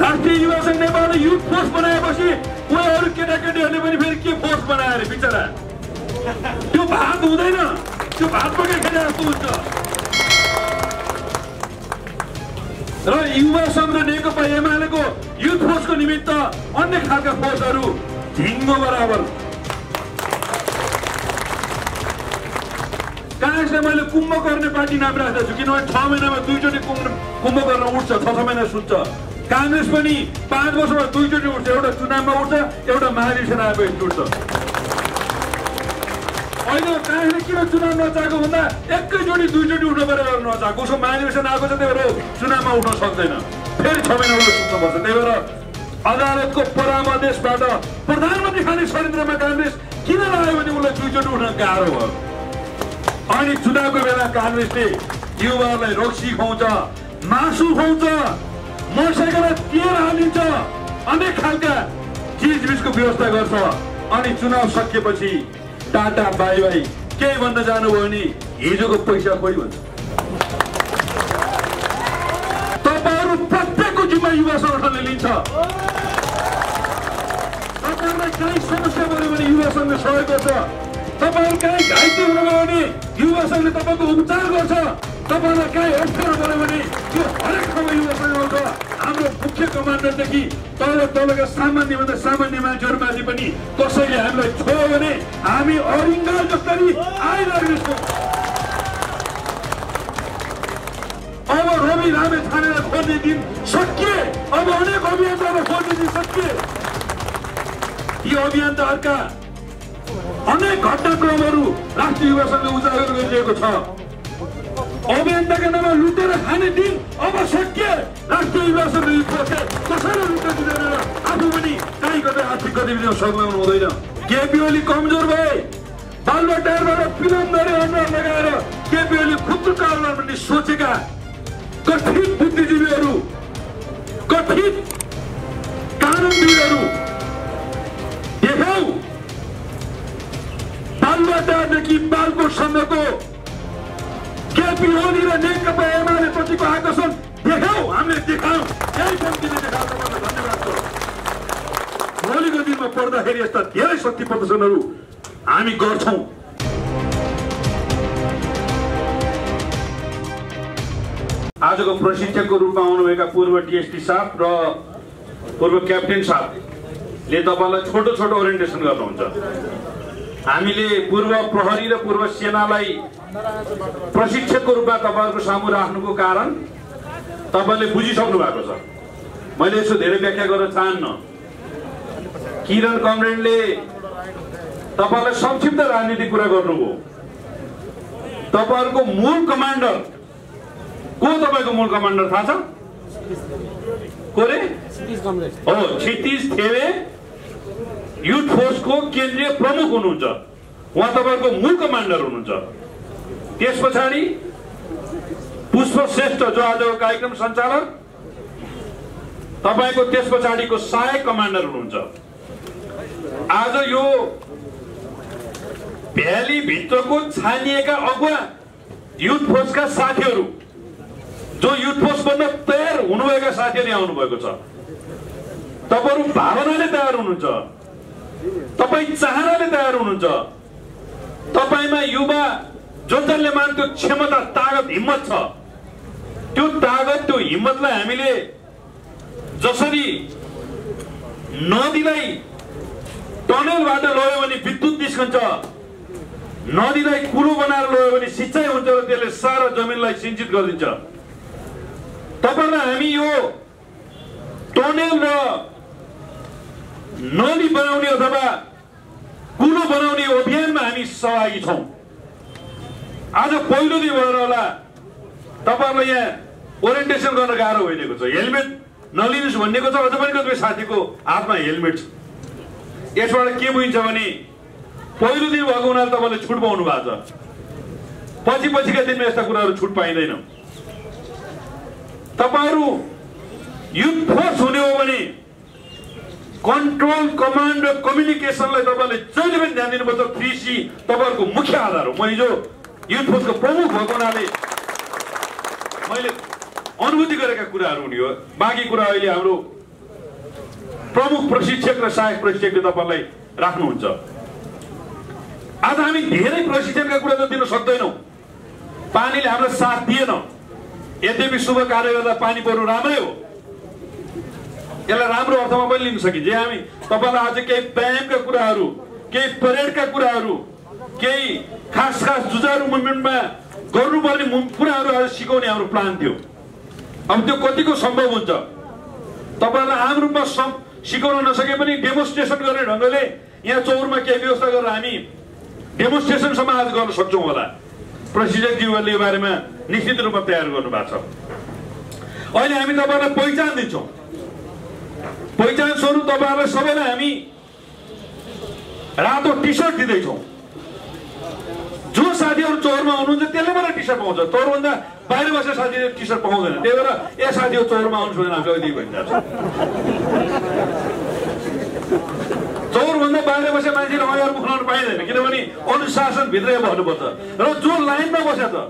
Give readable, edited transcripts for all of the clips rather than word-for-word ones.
राष्ट्रीय युवा संघ ने बाद यूथ फोर्स बनाए पी वो अरु केटाकेटी फिर के फोर्स बनाए अरे बिचारा तो भात हुँदैन तो भात पके खेले जस्तो हुन्छ र युवा संघ र नेकपा एमालेको यूथ फोर्स को निमित्त अन्य खालका फोर्सहरु झिङ्गो बराबर कांग्रेसले मैले कुम्भ गर्ने पार्टी नाम राखेको छु किनभने ६ महिनामा दुईचोटी कुम्भ गर्न उठ्छ ६ महिना सुत्छ कांग्रेस पनि ५ वर्षमा दुईचोटी उठ्छ एउटा चुनावमा उठ्छ एउटा महाधिवेशनमा आएपछि उठ्छ अहिले कांग्रेसले किन चुनाव नचाएको भन्दा एकैचोटी दुईचोटी उठ्न परेर नचाएको उसको महाधिवेशन आएको छ त्यही भएर चुनावमा उठ्न सक्दैन फेरि ६ महिनामा सुत्नु पर्छ त्यही भएर अदालतको परामर्शबाट प्रधानमन्त्री खाने षड्यन्त्रमा कांग्रेस किन लाग्यो भने उनलाई दुईचोटी उठ्न गाह्रो भयो अनि चुनावको बेला कांग्रेसले युवाहरूलाई रक्सी खुवाउँछ मासु खुवाउँछ मोटरसाइकल तेल हालिन्छ अनेक खालका चीजबीज को व्यवस्था गर्छ अनि चुनाव सकिएपछि टाटा बाई बाई के भन्न जानुभयो नि हिजो को पैसा खोइ भन्छ तपाईहरु प्रत्येकको जिम्मा युवा संगठनले लिन्छ तपाईहरुलाई कुनै समस्या भयो भने युवा संघले सहयोग गर्छ तपाईहरु कुनै घाइते हुनुभयो भने युवा संघले तपाईको उपचार गर्छ तपाईहरुलाई कुनै अप्ठ्यारो भयो भने यो हरेक ठाउँमा युवा संघ आउँछ हाम्रो मुख्य कमान्डरदेखि तल तलका सामान्यभन्दा सामान्य मान्छेहरुमाथि पनि कसैले हामीलाई छोयो भने हामी अरिङ्गाल जस्तै आइलाग्नेछौँ अब रवि रामे छानेर खोज्ने दिन सकिए अब अनेक अभियन्ताहरू खोज्ने दिन सकिए यी अभियन्ताहरूका अनेक घटनाक्रमहरू राष्ट्रिय युवा संघले उजागर गरिरहेको छ अभियन्ताका नाममा लुटेर खाने दिन अब सकिए राष्ट्रिय युवा संघले कसैले लुट्न दिँदैन र आफू पनि काहीँ कतै आर्थिक गतिविधिमा संलग्न हुँदैन केपी ओली कमजोर भए बालुवाटारबाट पिलमधरी अनुहार लगाएर केपी ओली खुत्रुका अनुहार पनि सोचेका कथित बुद्धिजीवीहरू कथित कानुनविदहरू देखाउ बालुवाटारदेखि बालकोटसम्मको केपी ओली र नेकपा एमाले प्रतिको आकर्षण देखाऊ हामीले देखाऊ यही कम्तीले देखाऊ तपाईलाई धन्यवाद छ भोलिको दिनमा पढ्दाखेरि यस्ता धेरै शक्ति प्रदर्शनहरू हामी गर्छौं। आजको प्रशिक्षकको रूपमा आउनुभएका पूर्व डीएसपी साहब र पूर्व क्याप्टेन साहबले तपाईलाई छोटो छोटो ओरिएन्टेसन गर्नुहुन्छ हामीले पूर्व प्रहरी र पूर्व सेनालाई प्रशिक्षकको रूपमा तपाईहरुको सामु राख्नुको कारण तपाईले बुझिसक्नु भएको छ मैले यसो धेरै व्याख्या गर्न चाहन्न किरण कमरेडले तपाईलाई संक्षिप्त राजनीति कुरा गर्नुभयो तपाईहरुको मूल कमान्डर को तपाईको मूल कमान्डर थाहा छ कोरे हो क्षितिज थेवे युथ फोर्स को केन्द्रीय प्रमुख हुनुहुन्छ उहाँ तपाईको मूल कमान्डर हुनुहुन्छ त्यस पछाडी पुष्प श्रेष्ठ जो आज कार्यक्रम संचालक तपाईको त्यस पछाडीको सहायक कमान्डर हुनुहुन्छ आज यो भ्याली भित्रको छानिएका अगुवा युथ फोर्सका साथीहरू जो युथ फोर्स बन्न तयार हुनुभएका साथीहरु आउनु भएको छ तपाईहरु भावनाले तयार हुनुहुन्छ तपाई चाहनाले तयार हुनुहुन्छ तपाईमा युवा जसले मान्थ्यो क्षमता तागत हिम्मत छ त्यो तागत त्यो हिम्मतलाई हामीले जसरी नदीलाई टनलबाट लग्यो भने विद्युत निस्कन्छ नदीलाई कुरो बनाएर लग्यो भने सिँचाइ हुन्छ र त्यसले सारा जमिनलाई सिंचित गरिदिन्छ तपाईलाई हामी यो टनल र नदी बनाउने अथवा कुलो बनाउने अभियानमा हामी सहभागी छौं आज पहिलो दिन भएर होला तपाईहरुलाई यहाँ ओरिएन्टेसन गर्न गाह्रो भइरहेको छ हेलमेट नलिनुहोस् भन्नेको छ अझ पनि कतिपय साथीको हातमा हेलमेट यसबाट के बुझिन्छ भने पहिलो दिन भएको हुनाले तपाईले छुट पाउनु भएको छ पछि पछिका दिनमा यस्ता कुराहरु छुट पाइँदैन तपाईहरु युथ फोर्स हुने हो भने कंट्रोल कमांड और कम्युनिकेशन तैयार ध्यान दिनुपर्छ 3C तब को मुख्य आधार हो मैं हिजो युथ फोर्स को प्रमुख भगवान मैं अनुभूति गरेका कुराहरू हुने हो। बाँकी कुरा अहिले हाम्रो प्रमुख प्रशिक्षक र सहायक प्रशिक्षकले तपाईलाई राख्नुहुन्छ। आज हामी धेरै प्रशिक्षणका कुरा त दिन सक्दैनौं, पानीले हाम्रो साथ दिएन। यद्यपि शुभ कार्य गर्दा पानी पर्नु राम्रै हो, यसलाई राम्रो अर्थमा पनि लिन सकिन्छ। हामी तपाईलाई आज केही व्यायामका कुराहरू, केही परेडका कुराहरू, केही खास जुझारु मुभमेन्टमा गर्नुपर्ने कुराहरू आज सिकाउने हाम्रो प्लान थियो। अब त्यो कतिको सम्भव हुन्छ तपाईलाई आम रूपमा सिकाउन नसके पनि डेमोन्स्ट्रेसन गर्ने ढङ्गले यहाँ चौरमा केही व्यवस्था गरेर हामी डेमोन्स्ट्रेसन समाज गर्न सक्छौँ होला। प्रशिक्षकज्यूहरूले यो बारेमा निश्चित रूपमा तयार गर्नुभएको छ। अहिले हामी तपाईलाई पहिचान दिन्छौँ। पहिचान स्वरूप तपाईहरूलाई सबैलाई हामी रातो टी सर्ट दिँदैछौँ। जो साथीहरू चौरमा हुनुहुन्छ त्यसले मात्र टी सर्ट पाउँछ, तौरभन्दा बाहिर बसेर साथीले टी सर्ट पाउँदैन। त्यही भएर ए साथीहरू चौरमा आउनु छैन हामीलाई भनिन्छ। चौरभन्दा बाहिर बसेर मान्छेले अगाडि उठाउनु पाइँदैन, किनभने अनुशासनभित्रै बस्नुपर्छ। र जो लाइनमा बसेको छ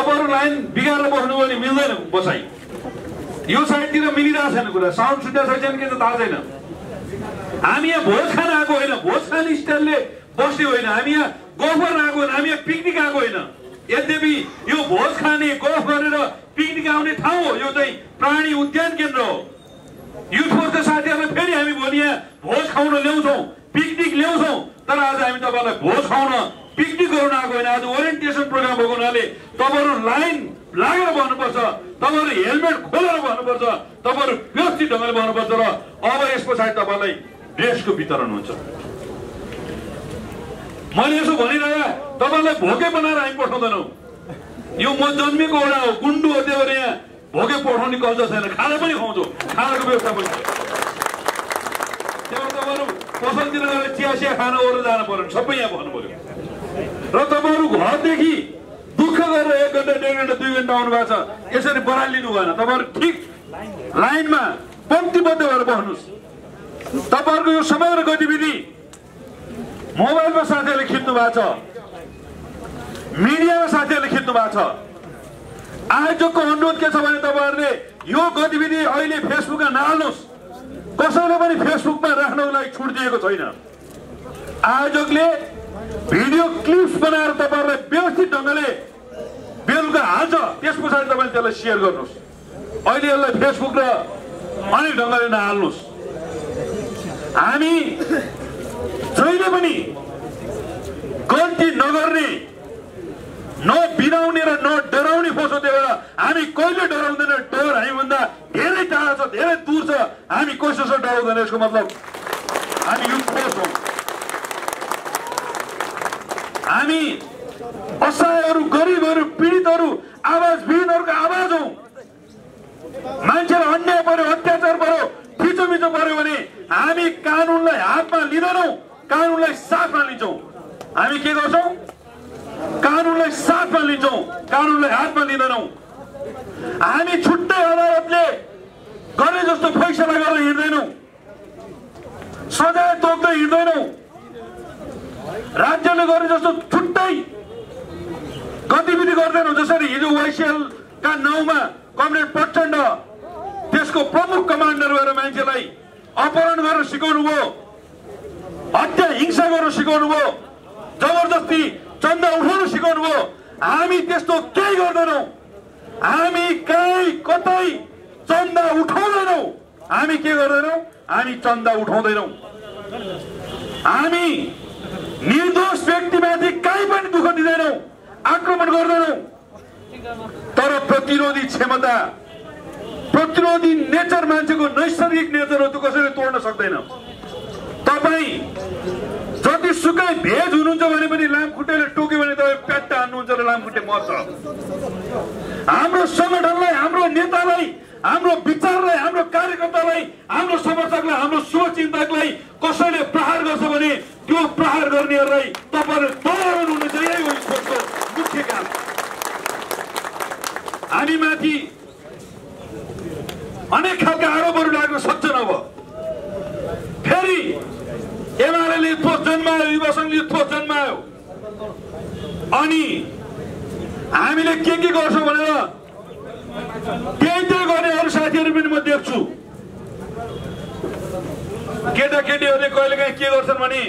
तपाईँहरू लाइन बिगारेर बस्नु भने मिल्दैन बसाइ। यो साइडतिर मिलिरहेको छैन कुरा, साउन्ड सुन्दा छैन कि थाहा छैन। हामी यहाँ भोज खान आएको होइन, भोज खाने स्टाइलले बस्ने होइन। हामी यहाँ गफर आएको होइन, हामी यहाँ पिकनिक आएको होइन। यद्यपि यो भोज खाने गफ गरेर पिकनिक आउने ठाउँ हो, यो चाहिँ प्राणी उद्यान केन्द्र हो। युथफोर्सका साथीहरूलाई फेरि हामी भोलि यहाँ भोज खाउन ल्याउँछौँ, पिकनिक ल्याउँछौँ। तर आज हामी तपाईँलाई भोज खाउन पिकनिक गर्न आएको होइन। आज ओरिएन्टेसन प्रोग्राम भएको हुनाले तपाईँहरू लाइन लागेर भन्नुपर्छ, तपाईँहरू हेलमेट खोलेर भन्नुपर्छ, तपाईँहरू व्यवस्थित ढङ्गले भन्नुपर्छ। र अब यस पछाडि तपाईँलाई ड्रेसको वितरण हुन्छ। मैले यसो भनिरहँदा तपाईँलाई भोके बनाएर हामी पठाउँदैनौँ। यो म जन्मेको वडा हो, गुन्डु हो, त्यो भएर यहाँ भोके पठाउने कल्चर छैन। खाना पनि खुवाउँछौँ, खानाको व्यवस्था पनि। त्यहाँ तपाईँहरू पसलतिर गएर चिया चिया खाना ओरेर जानु पर्यो, सबै यहाँ भन्नु पऱ्यो। र तपाईँहरू घरदेखि दुःख गरेर 1 घन्टा 1.5 घन्टा 2 घन्टा आउनु भएको छ, यसरी बराल लिनु भएन। तपाईँहरू ठिक लाइनमा पङ्क्तिबद्ध भएर बस्नुहोस्। तपाईँहरूको यो समग्र गतिविधि मोबाइलमा साथीहरूले खिच्नु भएको छ, मिडियामा साथीहरूले खिच्नु भएको छ। आयोजकको अनुरोध के छ भने तपाईँहरूले यो गतिविधि अहिले फेसबुकमा नहाल्नुहोस्। कसैले पनि फेसबुकमा राख्नको लागि छुट दिएको छैन। आयोजकले भिडियो क्लिप्स बनाएर तपाईँहरूले व्यवस्थित ढङ्गले बेलुका हाल्छ, त्यस पछाडि तपाईँले त्यसलाई सेयर गर्नुहोस्। अहिले यसलाई फेसबुक र अनेक ढङ्गले नहाल्नुहोस्। हामी जहिले पनि गल्ती नगर्ने, न बिराउने र न डराउने फोर्स हो। त्यही भएर हामी कहिले डराउँदैन। डर हामीभन्दा धेरै टाढा छ, धेरै दूर छ। हामी कसैसँग डराउँदैन, यसको मतलब हामी युथ फोर्स हौँ। हामी असहायहरू, गरिबहरू, पीडितहरू, आवाजविहीनहरूको आवाज हौँ। मान्छेलाई अन्याय पर्यो, अत्याचार पर्यो, थिचोमिचो पर्यो भने हामी कानुनलाई हातमा लिँदैनौँ, कानुनलाई साथमा लिन्छौँ। हामी के गर्छौँ? कानुनलाई साथमा लिन्छौँ, कानुनलाई हातमा लिँदैनौँ। हामी छुट्टै अदालतले गरे जस्तो फैसला गरेर हिँड्दैनौँ, सजाय तोक्दै हिँड्दैनौँ। राज्यले गरे जस्तो छुट्टै गतिविधि गर्दैनौँ। जसरी हिजो वाइसिएलका नाउँमा कमरेड प्रचण्ड त्यसको प्रमुख कमान्डर भएर मान्छेलाई अपहरण गर्न सिकाउनु भयो, हत्या हिंसा गर्न सिकाउनु भयो, जबरजस्ती चन्दा उठाउन सिकाउनु भयो। हामी त्यस्तो केही गर्दैनौँ। हामी कहीँ कतै चन्दा उठाउँदैनौँ। हामी के गर्दैनौँ? हामी चन्दा उठाउँदैनौँ। हामी निर्दोष व्यक्तिमाथि कहीँ पनि दुःख दिँदैनौँ, आक्रमण गर्दैनौँ। तर प्रतिरोधी क्षमता, प्रतिरोधी नेचर मान्छेको नैसर्गिक नेचर हो, त्यो कसैले तोड्न सक्दैन। तपाईँ जतिसुकै भेज हुनुहुन्छ भने पनि लामखुट्टेले टोक्यो भने तपाईँ प्याट्टा हान्नुहुन्छ र लामखुट्टे मर्छ। हाम्रो संगठनलाई, हाम्रो नेतालाई, हाम्रो विचारलाई, हाम्रो कार्यकर्तालाई, हाम्रो समर्थकलाई, हाम्रो शुभचिन्तकलाई कसैले प्रहार गर्छ भने त्यो प्रहार गर्नेहरूलाई तपाईँले तयार हुनुहुन्छ। यही हो यसको मुख्य काम। हामी माथि अनेक खालका आरोपहरू लाग्न सक्छन्। अब फेरि एमाले युथफोर्स जन्मायो, युवा संघले युथफोर्स जन्मायो, अनि हामीले के गर्छौँ भनेर केही गर्ने अरु साथीहरु पनि म देख्छु। केटाकेटीहरुले कहिलेकाहीँ के गर्छन् भने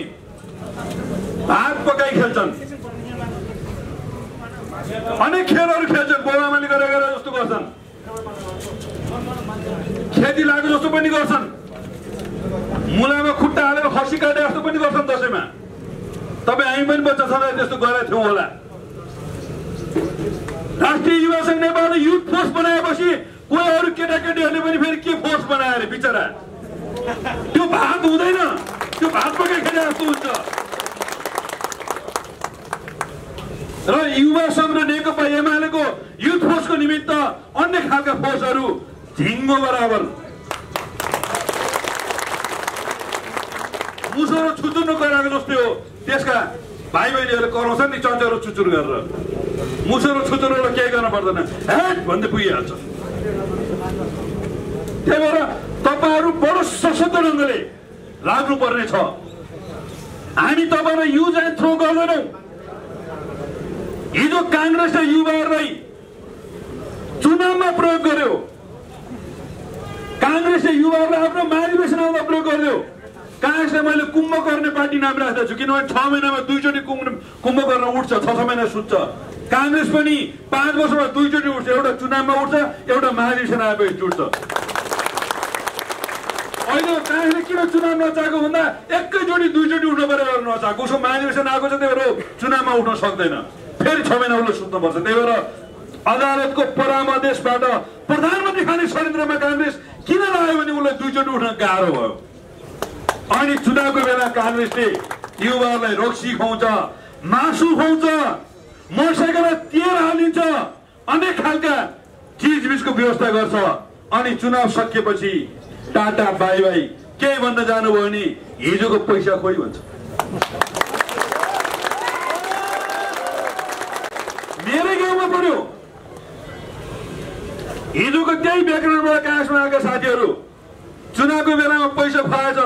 भात पकाइ खेल्छन्, अनेक खेलहरु खेल्छन्, बुवाआमाले गरेको जस्तो गर्छन्, खेती लाग्यो जस्तो पनि गर्छन्, मुलामा खुट्टा हालेर खसी काटे जस्तो पनि गर्छन्। दशैंमा तपाई हामी पनि बच्चा छँदा त्यस्तो गरेको थियौं होला। राष्ट्रिय युवा संघ नेपालले युथ फोर्स बनाएपछि कोही अरु केटाकेटीहरुले पनि फेरि के फोर्स बनाए रे बिचरा, त्यो भात हुँदैन, त्यो भात पकाइ खाने जस्तो हुन्छ। र युवा संघ र नेकपा एमालेको युथ फोर्सको निमित्त अन्य खालका फोर्सहरु झिङ्गो बराबर मुसो र छुचुर्नु गराएको जस्तै हो। त्यसका भाइ बहिनीहरुले कराउँछन् नि चचेरो चुचुर गरेर, मुसो र छुचुरले केही गर्न पर्दैन, हेट भन्दै पुगिहाल्छ। त्यही भएर तपाईहरु बडो सशक्त ढंगले लाग्नु पर्ने छ। हामी तपाईहरु युज एन्ड थ्रो गर्दैनौं। हिजो कांग्रेसले युवाहरुलाई चुनावमा प्रयोग गर्यो, कांग्रेसले युवाहरुलाई आफ्नो महाधिवेशनमा प्रयोग गर्यो। कांग्रेसले मैले कुम्भ गर्ने पार्टी नाम राख्दा छु, किनभने ६ महिनामा दुईचोटी कुम्भ गर्न उठ्छ, ६ महिना सुत्छ। कांग्रेस पनि ५ वर्षमा दुईचोटी उठ्छ, एउटा चुनावमा उठ्छ, एउटा महाधिवेशन आएपछि टुट्छ। अहिले कांग्रेसले किन चुनाव नचाएको भन्दा एकैचोटी दुईचोटी उठ्न परेर नचाएको, उसको महाधिवेशन आएको छ, त्यही भएर चुनावमा उठ्न सक्दैन, फेरि ६ महिना उल्लो सुत्नुपर्छ। त्यही भएर अदालतको परामर्शबाट प्रधानमन्त्री खाने षड्यन्त्रमा कांग्रेस किन लाग्यो भने उसलाई दुईचोटी उठ्न गाह्रो भयो। अनि चुनावको बेला कांग्रेसले युवाहरूलाई रक्सी खुवाउँछ, मासु खुवाउँछ, मोटरसाइकलमा तेल हालिन्छ, अनेक खालका चिजबिजको व्यवस्था गर्छ। अनि चुनाव सकिएपछि टाटा बाई बाई केही भन्दा जानुभयो नि हिजोको पैसा खोइ भन्छ। मेरै गाउँमा पर्यो हिजोको त्यही ब्याकग्राउन्डबाट काङ्ग्रेसमा आएका साथीहरू, चुनावको बेलामा पैसा खुवाएछ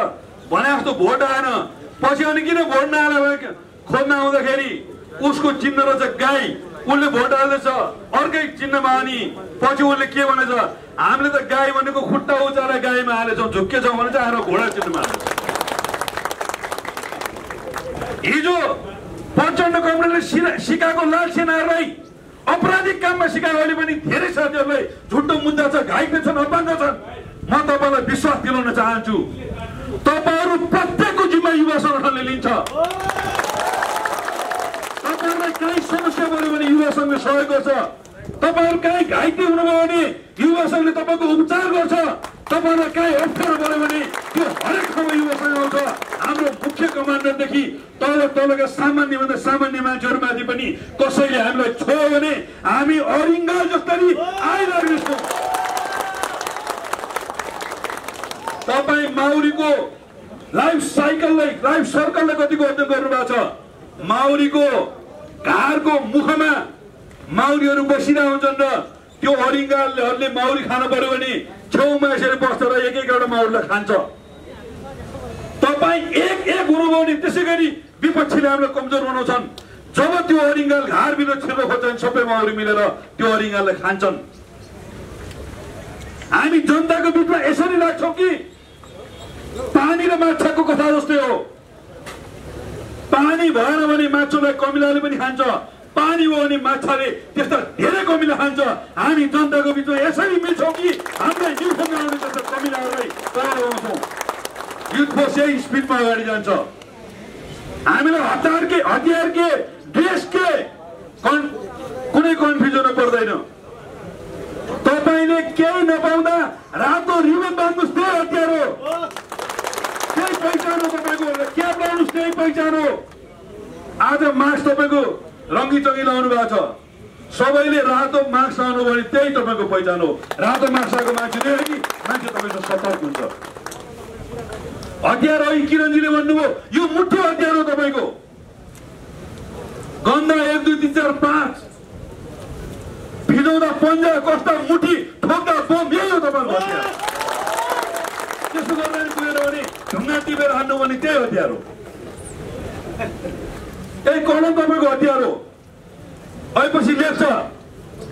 भने जस्तो भोट आएन, पछि अनि किन भोट नहाले भने खोज्न आउँदाखेरि उसको चिन्ह रहेछ गाई, उसले भोट हाल्दैछ, अर्कै चिन्हमा अनि पछि उसले के भनेछ, हामीले त गाई भनेको खुट्टा उचारेर गाईमा हालेछौँ, झुक्के छौँ भने चाहिँ आएर घोडा चिन्हमा हाल्छ। हिजो प्रचण्ड कमरेले सिकाएको लाल सेनाहरूलाई अपराधिक काममा सिकायो। अहिले पनि धेरै साथीहरूलाई झुटो मुद्दा छ, घाइते छन्, अपाङ्ग छन्। म तपाईँलाई विश्वास दिलाउन चाहन्छु, तपाईहरु प्रत्येकको जिम्मा युवा संगठनले लिन्छ। तपाईहरुलाई कुनै समस्या भयो भने युवा संघले सहयोग गर्छ, तपाईहरु कुनै घाइते हुनुभयो भने युवा संघले तपाईको उपचार गर्छ, तपाईहरुलाई कुनै अप्ठ्यारो भयो भने त्यो हरेक ठाउँमा युवा संघ आउँछ। हाम्रो मुख्य कमान्डरदेखि तल तलका सामान्यभन्दा सामान्य मान्छेहरुमाथि पनि कसैले हामीलाई छोयो भने हामी अरिङ्गा जस्तै आइलाग्नेछौँ। तपाई माउरीको लाइफ साइकललाई, लाइफ सर्कललाई कतिको अध्ययन गर्नुभएको छ। माउरीको घरको मुखमा माउरीहरू बसिरहेका हुन्छन् र त्यो अरिङ्गाहरूले माउरी खानु पर्यो भने छेउमा यसरी बस्छ र एक एउटा माउरीलाई खान्छ। तपाईँ एक एक हुनुभयो भने त्यसै गरी विपक्षीले हामीलाई कमजोर बनाउँछन्। जब त्यो अरिङ्गाल घरभित्र छिर्न खोज्छन्, सबै माउरी मिलेर त्यो अरिङ्गाललाई खान्छन्। हामी जनताको बिचमा यसरी लाग्छौँ कि पानी र माछाको कथा जस्तै हो, पानी भएन भने माछालाई कमिलाले पनि खान्छ, पानी हो भने माछाले त्यस्ता धेरै कमिला खान्छ। हामी जनताको बिचमा यसरी मिल्छौँ कि हामीलाई युथमा आउने जस्ता कमिलाहरूलाई तयार बनाउँछौँ। युथ फोर्स यही स्पिडमा अगाडि जान्छ। हामीलाई हतियार के ड्रेस के कुनै कन्फ्युजन हुन पर्दैन। तपाईले केही नपाउँदा रातो रिबन बाँध्नुस्, त्यो हतियार हो, त्यही पहिचान हो तपाईँको। के पाउनुस् त्यही पहिचान हो। आज मास्क तपाईँको रङ्गी चङ्गी लाउनु भएको छ, सबैले रातो मास्क लाउनु भने त्यही तपाईँको पहिचान हो। रातो मास्क लगाएको मान्छे तपाईँको सतर्क हुन्छ। हतियार हो, किरणजीले भन्नुभयो यो मुठो हतियार हो तपाईँको। गन्दा १ २ ३ ४ ५ भिजाउँदा पन्जा, कस्ता मुठी, ठोक्दा बम, यही हो तपाईँको हतियार। त्यसो गर्दा पुगेर भने ढुङ्गा टिपेर हान्नु भने त्यही हतियार हो, त्यही कलम तपाईँको हतियार हो। आएपछि लेख्छ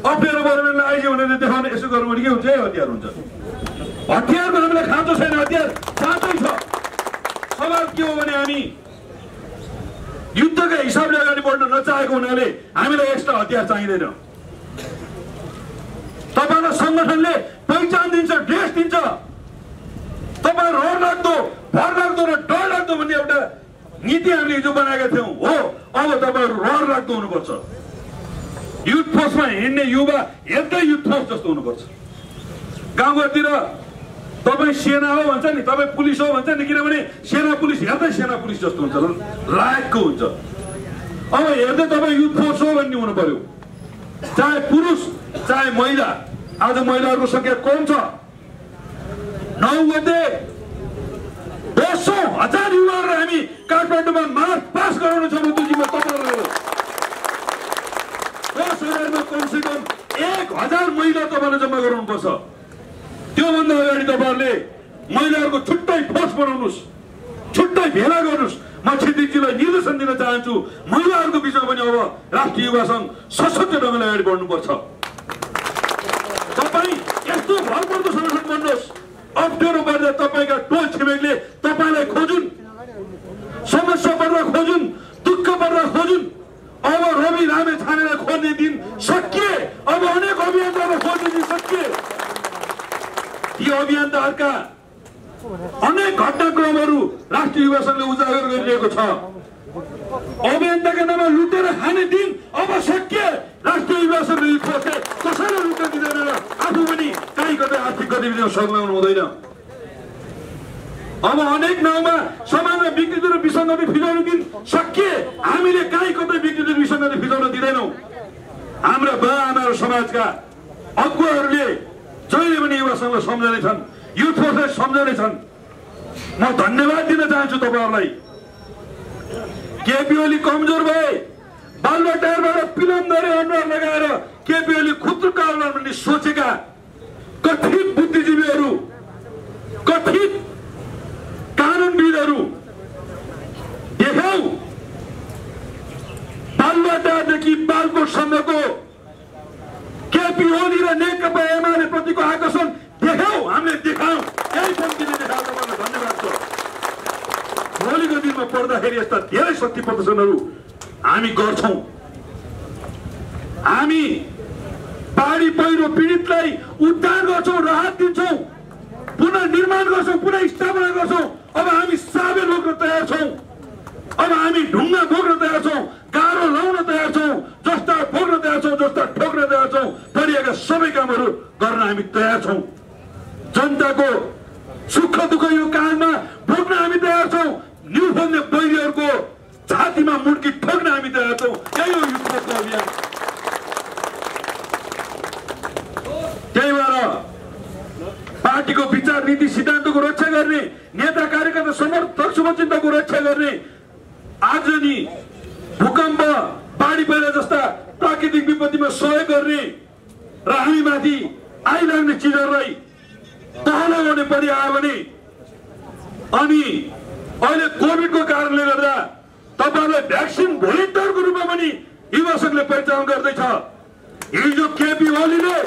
अप्ठ्यारो परेर लाग्यो भनेर देखाउने यसो गर्नु भने के हुन्छ? हतियार हुन्छ। हतियारको हामीलाई खाँचो छैन, हतियार साँचै छ। सवाल के हो भने हामी युद्धकै हिसाबले अगाडि बढ्न नचाहेको हुनाले हामीलाई एक्स्ट्रा हतियार चाहिँदैन। तपाईलाई संगठनले पहिचान दिन्छ, ड्रेस दिन्छ। तपाई रोड लाग्दो, भर लाग्दो र डर लाग्दो भन्ने एउटा नीति हामीले हिजो बनाएका थियौं। हो, अब तपाईहरू रोड लाग्दो हुनुपर्छ। युथफोर्समा हिँड्ने युवा हेर्दै युथफोर्स जस्तो हुनुपर्छ। गाउँघरतिर तपाईँ सेना हो भन्छ नि, तपाईँ पुलिस हो भन्छ नि, किनभने सेना पुलिस हेर्दै सेना पुलिस जस्तो हुन्छ, लायकको हुन्छ। अब हेर्दै तपाईँ युथफोर्स हो भन्ने हुनु पर्यो, चाहे पुरुष चाहे महिला। आज महिलाहरूको संख्या कम छ। 9 गते 200,000 युवाहरू हामी काठमाडौँमा मार्च पास गराउनेछौँ। मुटुजीमा तपाईँहरू 10,000मा कमसेकम 1,000 महिला तपाईँले जम्मा गराउनुपर्छ। त्योभन्दा अगाडि तपाईँहरूले महिलाहरूको छुट्टै फोर्स बनाउनुहोस्, छुट्टै भेला गर्नुहोस्। म क्षितिजीलाई निर्देशन दिन चाहन्छु, महिलाहरूको विषयमा पनि अब राष्ट्रिय युवा संघ सशक्त ढङ्गले अगाडि बढ्नुपर्छ। तपाईँ यस्तो भरपर्दो संगठन बन्नुहोस्। अप्ठ्यारो पर्दा तपाईँका टोल छिमेकले तपाईँलाई खोजुन्, समस्या पर्दा खोजुन्, दुःख पर्दा खोजुन्। अब रवि लामे छानेर खोज्ने दिन सकिए। अब अनेक अभियानद्वारा खोज्ने दिन सकिए। यी अभियानद्वाराका अनेक घटनाक्रमहरू राष्ट्रिय युवा संघले उजागर गरिरहेको छ। अभियानका नाममा लुटेर खाने दिन अब सकिए। राष्ट्रिय युवा संघले कसैले लुट्न दिँदैन र आफू पनि काहीँ कतै आर्थिक गतिविधिमा संलग्न हुँदैन। अब अनेक नाउँमा समाजमा विकृति र विसङ्गति फिजाउनु दिन सकिए। हामीले काहीँ कतै विकृति र विसङ्गति फिजाउन दिँदैनौँ। हाम्रा बाआमा र समाजका अगुवाहरूले जहिले पनि युवा संघलाई सम्झने छन्, युथफोर्सलाई सम्झने छन्। म धन्यवाद दिन चाहन्छु तपाईँहरूलाई। केपी ओली कमजोर भए, बालुवाटारबाट पिलम गरे अनुहार लगाएर केपी ओली खुत्रुका अनुहार भन्ने सोचेका कथित बुद्धिजीवीहरू, कथित कानुनविदहरू देखाउ। बालुवाटारदेखि बालकोटसम्मको केपी ओली र नेकपा एमाले प्रतिको आकर्षण देखाऊ, हामीले देखाऊ। यही पङ्क्तिले देखाएको मलाई धन्यवाद छ। भोलिको दिनमा पढ्दाखेरि यस्ता धेरै शक्ति प्रदर्शनहरू हामी गर्छौँ। हामी बाढी पहिरो पीडितलाई उद्धार गर्छौँ, राहत दिन्छौँ, पुनर्निर्माण गर्छौँ, पुनर्स्थापना गर्छौँ। अब हामी साबे बोक्न तयार छौँ। अब हामी ढुङ्गा बोक्न तयार छौँ, गाह्रो लाउन तयार छौँ, जस्ता बोक्न तयार छौँ, जस्ता ठोक्न तयार छौँ। परिएका सबै कामहरू गर्न हामी तयार छौँ। जनताको सुख दुःख यो काममा भोग्न हामी तयार छौँ। न्यु खोज्ने बैरीहरूको छातीमा मुड्की ठोक्न हामी तयार छौँ। यही हो युथको अभियान। त्यही भएर पार्टीको विचार नीति सिद्धान्तको रक्षा गर्ने, नेता कार्यकर्ता समर्थक शुभचिन्तकको रक्षा गर्ने। आजनी भूकम्प बाढी पहिरो जस्ता प्राकृतिक विपत्तिमा सहयोग गर्ने र हामीमाथि आइलाग्ने चिजहरूलाई तहला गर्ने परि आयो भने, अनि अहिले कोभिडको कारणले गर्दा तपाईँहरूले भ्याक्सिन भोलिन्टियरको रूपमा पनि युवा संघले पहिचान गर्दैछ। हिजो केपी ओलीले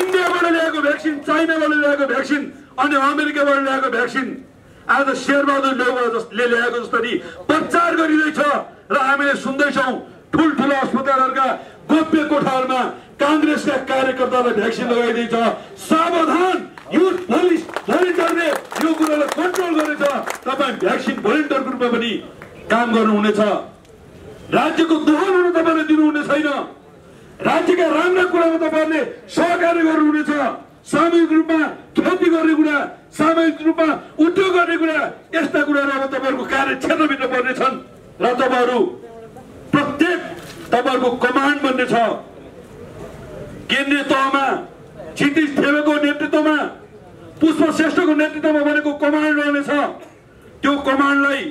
इन्डियाबाट ल्याएको भ्याक्सिन, चाइनाबाट ल्याएको भ्याक्सिन अनि अमेरिकाबाट ल्याएको भ्याक्सिन आज शेरबहादुर देउवाले ल्याएको जसरी प्रचार गरिँदैछ। र हामीले सुन्दैछौँ ठुल्ठुला अस्पतालहरूका गोप्य कोठाहरूमा काङ्ग्रेसका कार्यकर्तालाई भ्याक्सिन लगाइदिन्छ। सावधान, युथ पुलिस भोलिन्टियरले यो कुरालाई कन्ट्रोल गर्नेछ। तपाईँ भ्याक्सिन भोलिन्टियरको रूपमा पनि काम गर्नुहुनेछ। राज्यको दोहन हुन तपाईँले दिनुहुने छैन। राज्यका राम्रा कुरामा तपाईँहरूले सहकार्य गर्नुहुनेछ। सामूहिक रूपमा खेती गर्ने कुरा, सामूहिक रूपमा उद्योग गर्ने कुरा, यस्ता कुराहरू अब तपाईँहरूको कार्यक्षेत्रभित्र पर्नेछन् र तपाईँहरू प्रत्येक तपाईँहरूको कमान्ड बन्नेछ। केन्द्रीय तहमा क्षितिज थेवेको नेतृत्वमा, पुष्प श्रेष्ठको नेतृत्वमा बनेको कमान्ड रहनेछ। त्यो कमान्डलाई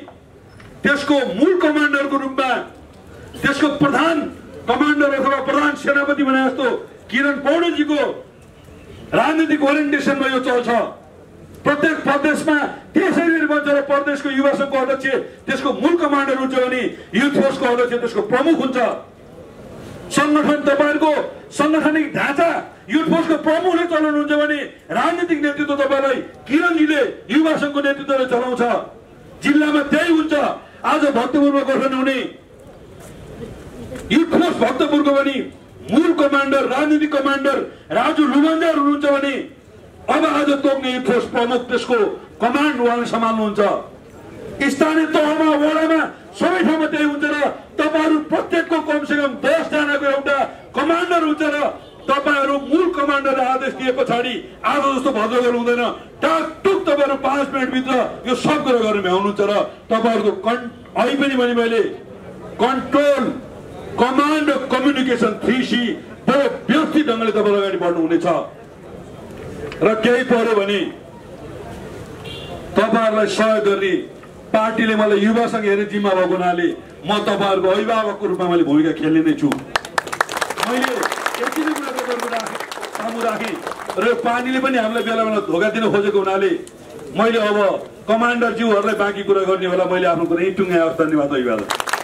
त्यसको मूल कमान्डरको रूपमा त्यसको प्रधान कमान्डर अथवा प्रधान सेनापति भने जस्तो किरण पौडेलजीको राजनीतिक ओरिएन्टेसनमा यो चल्छ। प्रत्येक प्रदेशमा त्यसैले बन्छ र प्रदेशको युवा संघको अध्यक्ष त्यसको मूल कमान्डर हुन्छ भने युथफोर्सको अध्यक्ष त्यसको प्रमुख हुन्छ। संगठन तपाईहरुको संगठनिक ढाँचा युथफोर्स को प्रमुखले चलाउनुहुन्छ भने राजनीतिक नेतृत्व तपाईलाई किरणजीले युवा संघको नेतृत्वले चलाउँछ। जिल्लामा त्यही हुन्छ। आज भक्तपुरमा गठन हुने युथफोर्स भक्तपुरको पनि मूल कमान्डर राजनीतिक कमान्डर राजु लुमन्दार हुनुहुन्छ भने अब आज तोक्ने युथफोर्स प्रमुख त्यसको कमान्ड उहाँले सम्हाल्नुहुन्छ। स्थानीय तहमा वडामा सबै ठाउँमा त्यही हुन्छ र तपाईहरु प्रत्येकको कमसेकम 10 जनाको एउटा कमान्डर हुन्छ र तपाईहरु मूल कमान्डरले आदेश दिए पछाडि आज जस्तो भजगल हुँदैन। टाक टुक तपाईहरु 5 मिनेट भित्र यो सब कुरा गर्न भ्याउनुहुन्छ र तपाईहरुको अहिले पनि भने मैले कन्ट्रोल कमान्ड कम्युनिकेसन 3C बडो व्यवस्थित ढंगले तपाईहरु अगाडि बढ्नु हुनेछ र केही पर्यो भने तपाईहरुलाई सहयोग गर्ने पार्टीले मलाई युवासँग हेर्ने जिम्मा भएको नाले म तपाईहरुको अभिभावकको रूपमा मैले भूमिका खेल्ने नै छु। मैले यति नै कुरा गर्नु सामु राखे र पानीले पनि हामीलाई बेला बेला धोका दिन खोजेको हुनाले मैले अब कमान्डर ज्यूहरुलाई बाँकी कुरा गर्ने बेला मैले आफ्नो कुरा यही टुङ्गाए अवस्था निवास अभिभावक